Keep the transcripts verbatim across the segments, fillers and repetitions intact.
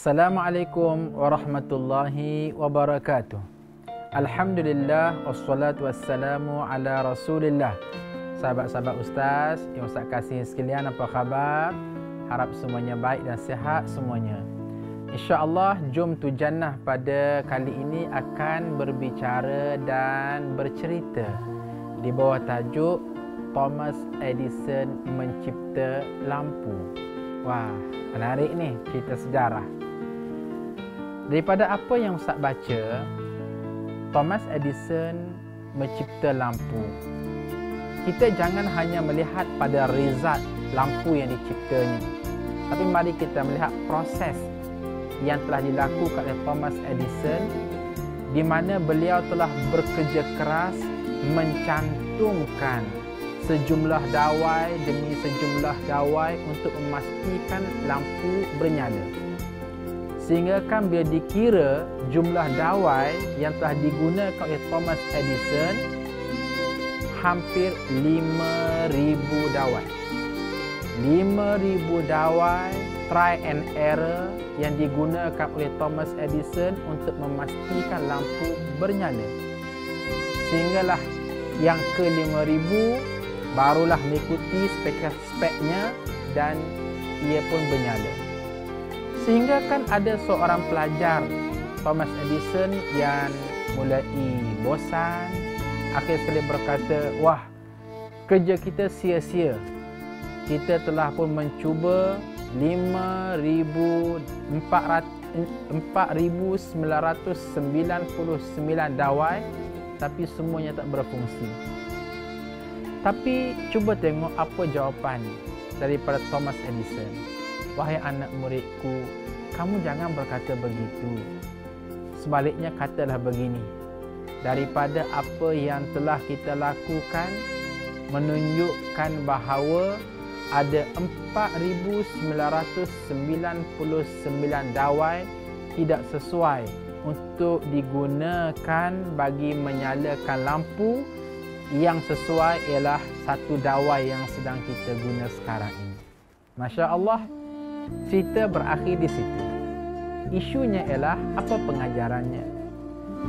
Assalamualaikum warahmatullahi wabarakatuh. Alhamdulillah wassalatu wassalamu ala Rasulillah. Sahabat-sahabat ustaz yang ustaz kasih sekalian, apa khabar? Harap semuanya baik dan sihat semuanya. InsyaAllah Jom tu Jannah pada kali ini akan berbicara dan bercerita di bawah tajuk Thomas Edison mencipta lampu. Wah, menarik ni cerita sejarah. Daripada apa yang ustaz baca, Thomas Edison mencipta lampu. Kita jangan hanya melihat pada result lampu yang diciptanya, tapi mari kita melihat proses yang telah dilakukan oleh Thomas Edison, di mana beliau telah bekerja keras mencantumkan sejumlah dawai demi sejumlah dawai untuk memastikan lampu bernyala. Sehingga kan bila dikira jumlah dawai yang telah digunakan oleh Thomas Edison hampir lima ribu dawai. lima ribu dawai try and error yang digunakan oleh Thomas Edison untuk memastikan lampu bernyala. Sehinggalah yang ke lima ribu barulah mengikuti spek-speknya dan ia pun bernyala. Sehingga kan ada seorang pelajar Thomas Edison yang mulai bosan. Akhir sekali berkata, wah, kerja kita sia-sia. Kita telah pun mencuba empat ribu sembilan ratus sembilan puluh sembilan dawai tapi semuanya tak berfungsi. Tapi cuba tengok apa jawapan daripada Thomas Edison. Wahai anak muridku, kamu jangan berkata begitu. Sebaliknya katalah begini. Daripada apa yang telah kita lakukan menunjukkan bahawa ada empat ribu sembilan ratus sembilan puluh sembilan dawai tidak sesuai untuk digunakan bagi menyalakan lampu. Yang sesuai ialah satu dawai yang sedang kita guna sekarang ini. Masya Allah, cerita berakhir di situ. Isunya ialah apa pengajarannya?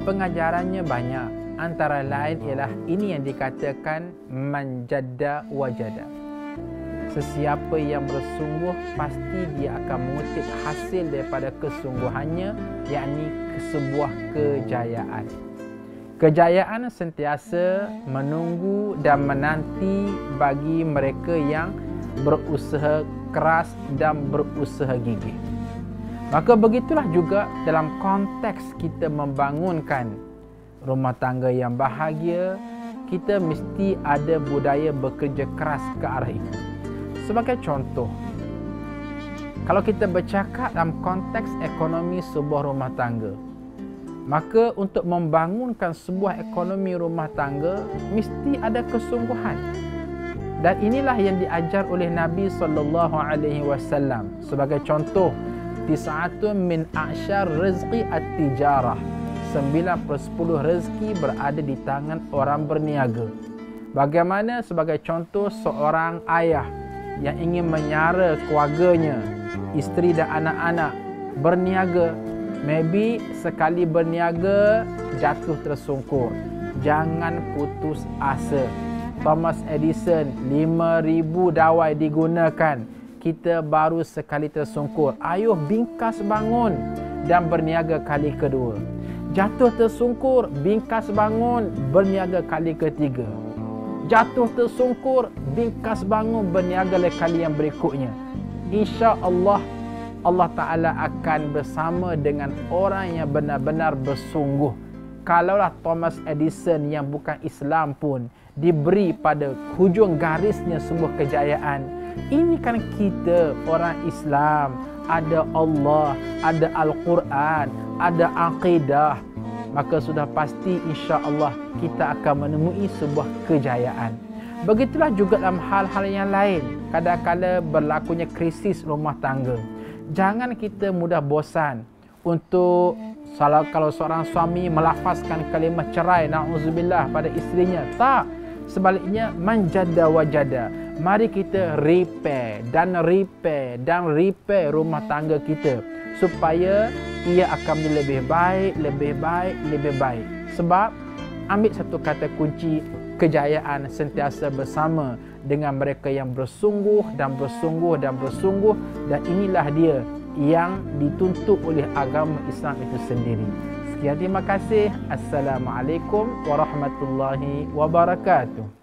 Pengajarannya banyak. Antara lain ialah ini yang dikatakan manjada wajada. Sesiapa yang bersungguh pasti dia akan mengutip hasil daripada kesungguhannya, yakni sebuah kejayaan. Kejayaan sentiasa menunggu dan menanti bagi mereka yang berusaha keras dan berusaha gigih. Maka begitulah juga dalam konteks kita membangunkan rumah tangga yang bahagia, kita mesti ada budaya bekerja keras ke arah itu. Sebagai contoh, kalau kita bercakap dalam konteks ekonomi sebuah rumah tangga, maka untuk membangunkan sebuah ekonomi rumah tangga mesti ada kesungguhan. Dan inilah yang diajar oleh Nabi sallallahu alaihi wasallam. Sebagai contoh, tis'atun min a'syar rizqi at-tijarah. sembilan per sepuluh rezeki berada di tangan orang berniaga. Bagaimana sebagai contoh seorang ayah yang ingin menyara keluarganya, isteri dan anak-anak berniaga. Maybe sekali berniaga jatuh tersungkur. Jangan putus asa. Thomas Edison lima ribu dawai digunakan. Kita baru sekali tersungkur. Ayuh bingkas bangun dan berniaga kali kedua. Jatuh tersungkur, bingkas bangun, berniaga kali ketiga. Jatuh tersungkur, bingkas bangun, berniaga kali yang berikutnya. InsyaAllah Allah Ta'ala akan bersama dengan orang yang benar-benar bersungguh. Kalaulah Thomas Edison yang bukan Islam pun diberi pada hujung garisnya sebuah kejayaan. Ini kan kita orang Islam, ada Allah, ada Al-Quran, ada aqidah. Maka sudah pasti insya-Allah kita akan menemui sebuah kejayaan. Begitulah juga dalam hal-hal yang lain. Kadang-kadang berlakunya krisis rumah tangga. Jangan kita mudah bosan untuk salah kalau seorang suami melafazkan kalimah cerai na'uzubillah pada isterinya. Tak, sebaliknya manjada wajada. Mari kita repair dan repair dan repair rumah tangga kita supaya ia akan menjadi lebih baik, lebih baik, lebih baik. Sebab ambil satu kata kunci, kejayaan sentiasa bersama dengan mereka yang bersungguh dan bersungguh dan bersungguh, dan inilah dia yang dituntut oleh agama Islam itu sendiri. Sekian, terima kasih. Assalamualaikum warahmatullahi wabarakatuh.